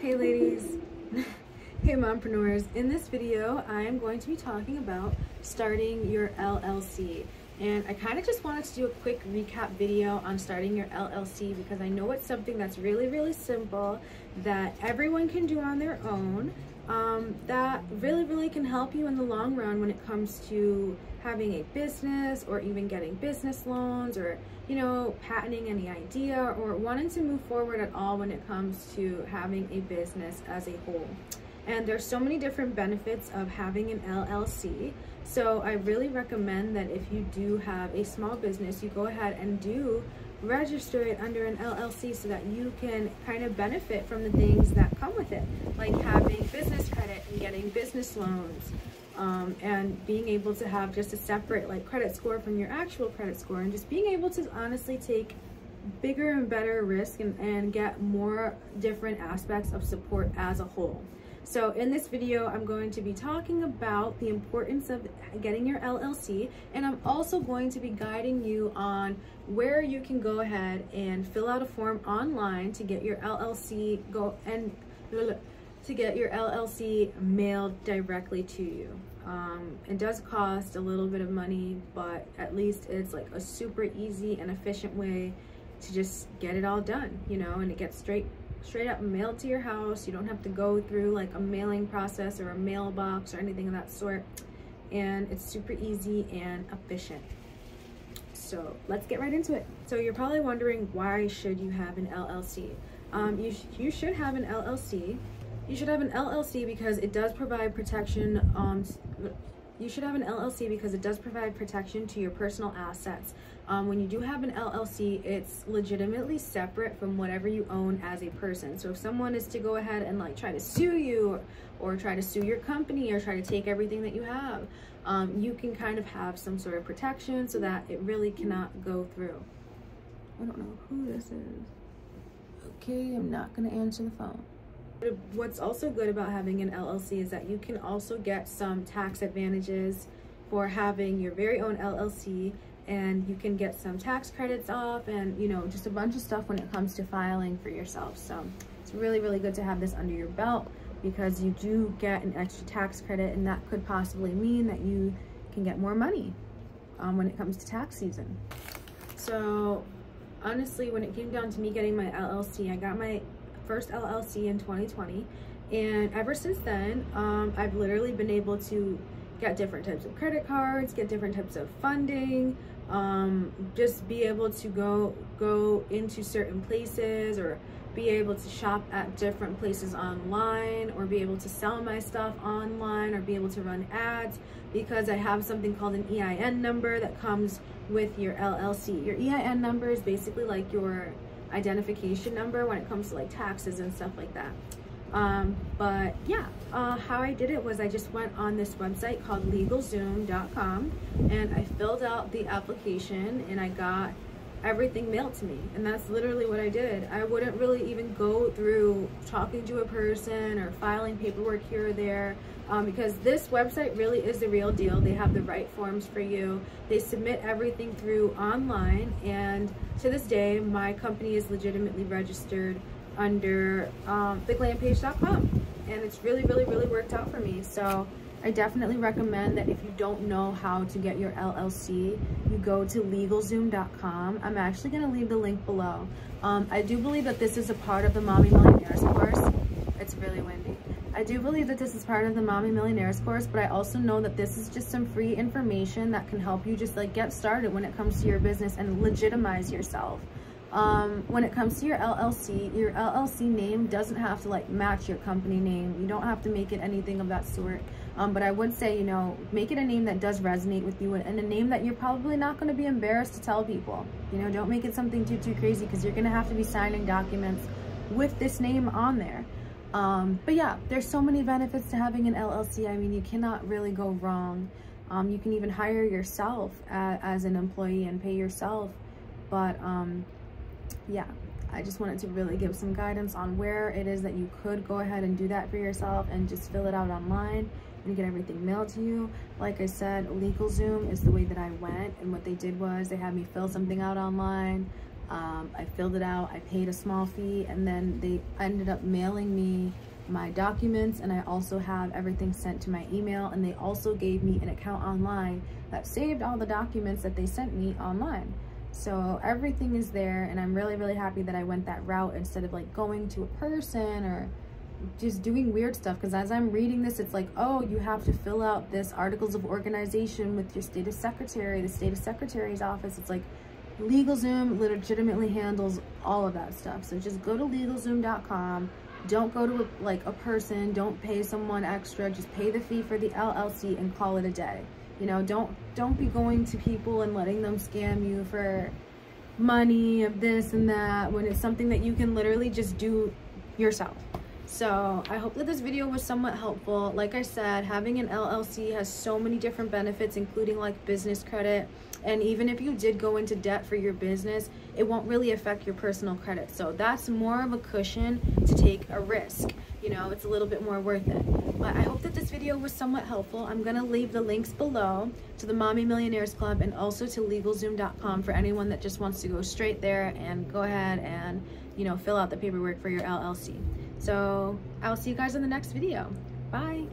Hey ladies, hey mompreneurs. In this video, I am going to be talking about starting your LLC. And I kind of just wanted to do a quick recap video on starting your LLC because I know it's something that's really, really simple that everyone can do on their own that really, really can help you in the long run when it comes to having a business or even getting business loans or, you know, patenting any idea or wanting to move forward at all when it comes to having a business as a whole. And there's so many different benefits of having an LLC. So I really recommend that if you do have a small business, you go ahead and do register it under an LLC so that you can kind of benefit from the things that come with it, like having business credit and getting business loans and being able to have just a separate like credit score from your actual credit score and just being able to honestly take bigger and better risk and get more different aspects of support as a whole. So in this video, I'm going to be talking about the importance of getting your LLC, and I'm also going to be guiding you on where you can go ahead and fill out a form online to get your LLC mailed directly to you. It does cost a little bit of money, but at least it's like a super easy and efficient way to just get it all done, you know, and it gets straight up mailed to your house. You don't have to go through like a mailing process or a mailbox or anything of that sort, and it's super easy and efficient. So let's get right into it. So you're probably wondering, why should you have an LLC? You should have an LLC. You should have an LLC because it does provide protection. You should have an LLC because it does provide protection to your personal assets. When you do have an LLC, it's legitimately separate from whatever you own as a person. So if someone is to go ahead and like try to sue you or try to sue your company or try to take everything that you have, you can kind of have some sort of protection so that it really cannot go through. I don't know who this is. Okay, I'm not gonna answer the phone. What's also good about having an LLC is that you can also get some tax advantages for having your very own LLC, and you can get some tax credits off and, you know, just a bunch of stuff when it comes to filing for yourself. So it's really, really good to have this under your belt because you do get an extra tax credit, and that could possibly mean that you can get more money when it comes to tax season. So honestly, when it came down to me getting my LLC, I got my first LLC in 2020, and ever since then I've literally been able to get different types of credit cards, get different types of funding, just be able to go into certain places or be able to shop at different places online or be able to sell my stuff online or be able to run ads because I have something called an EIN number that comes with your LLC. Your EIN number is basically like your identification number when it comes to like taxes and stuff like that. But yeah, how I did it was I just went on this website called LegalZoom.com and I filled out the application and I got everything mailed to me, and that's literally what I did. I wouldn't really even go through talking to a person or filing paperwork here or there because this website really is the real deal. They have the right forms for you. They submit everything through online, and to this day my company is legitimately registered under theglampage.com, and it's really, really, really worked out for me. So I definitely recommend that if you don't know how to get your LLC, you go to LegalZoom.com. I'm actually going to leave the link below. I do believe that this is a part of the Mommy Millionaires course. It's really windy. I do believe that this is part of the Mommy Millionaires course, but I also know that this is just some free information that can help you just like get started when it comes to your business and legitimize yourself. When it comes to your LLC name doesn't have to like match your company name. You don't have to make it anything of that sort. But I would say, you know, make it a name that does resonate with you and a name that you're probably not going to be embarrassed to tell people. You know, don't make it something too crazy because you're going to have to be signing documents with this name on there. But yeah, there's so many benefits to having an LLC. I mean, you cannot really go wrong. You can even hire yourself as an employee and pay yourself. But, yeah, I just wanted to really give some guidance on where it is that you could go ahead and do that for yourself and just fill it out online and get everything mailed to you. Like I said, LegalZoom is the way that I went, and what they did was they had me fill something out online. I filled it out, I paid a small fee, and then they ended up mailing me my documents, and I also have everything sent to my email, and they also gave me an account online that saved all the documents that they sent me online. So everything is there, and I'm really, really happy that I went that route instead of like going to a person or just doing weird stuff, because as I'm reading this, it's like, oh, you have to fill out this articles of organization with your state of secretary, the state of secretary's office. It's like LegalZoom legitimately handles all of that stuff. So just go to LegalZoom.com. Don't go to a person. Don't pay someone extra. Just pay the fee for the LLC and call it a day. You know, don't be going to people and letting them scam you for money of this and that when it's something that you can literally just do yourself. So I hope that this video was somewhat helpful. Like I said, having an LLC has so many different benefits, including like business credit. And even if you did go into debt for your business, it won't really affect your personal credit. So that's more of a cushion to take a risk. You know, it's a little bit more worth it. But I hope that this video was somewhat helpful. I'm going to leave the links below to the Mommy Millionaires Club and also to LegalZoom.com for anyone that just wants to go straight there and go ahead and, you know, fill out the paperwork for your LLC. So I'll see you guys in the next video. Bye.